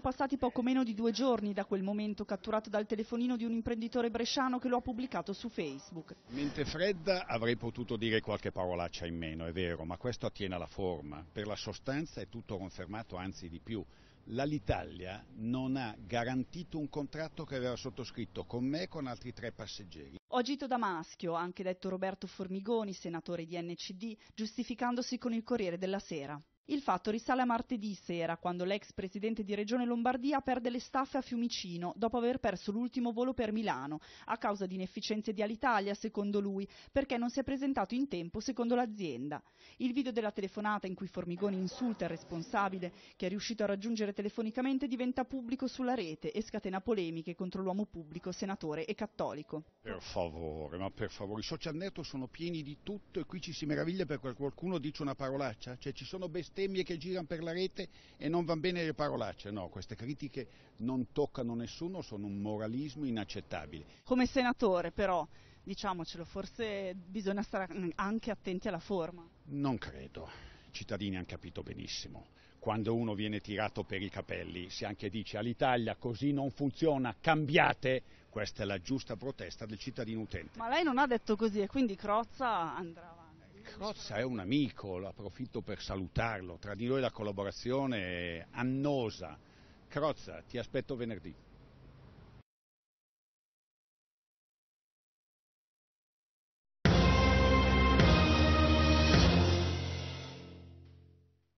Sono passati poco meno di 2 giorni da quel momento catturato dal telefonino di un imprenditore bresciano che lo ha pubblicato su Facebook. Mente fredda, avrei potuto dire qualche parolaccia in meno, è vero, ma questo attiene alla forma. Per la sostanza è tutto confermato, anzi di più. L'Alitalia non ha garantito un contratto che aveva sottoscritto con me e con altri 3 passeggeri. Ho agito da maschio, ha anche detto Roberto Formigoni, senatore di NCD, giustificandosi con il Corriere della Sera. Il fatto risale a martedì sera, quando l'ex presidente di Regione Lombardia perde le staffe a Fiumicino, dopo aver perso l'ultimo volo per Milano, a causa di inefficienze di Alitalia, secondo lui, perché non si è presentato in tempo, secondo l'azienda. Il video della telefonata in cui Formigoni insulta il responsabile, che è riuscito a raggiungere telefonicamente, diventa pubblico sulla rete e scatena polemiche contro l'uomo pubblico, senatore e cattolico. Per favore, ma per favore, i social network sono pieni di tutto e qui ci si meraviglia perché qualcuno dice una parolaccia? Cioè ci sono bestie che girano per la rete e non van bene le parolacce, no, queste critiche non toccano nessuno, sono un moralismo inaccettabile. Come senatore però, diciamocelo, forse bisogna stare anche attenti alla forma. Non credo, i cittadini hanno capito benissimo, quando uno viene tirato per i capelli, se anche dice all'Italia così non funziona, cambiate, questa è la giusta protesta del cittadino utente. Ma lei non ha detto così e quindi Crozza andrà avanti. Crozza è un amico, lo approfitto per salutarlo, tra di noi la collaborazione è annosa. Crozza, ti aspetto venerdì.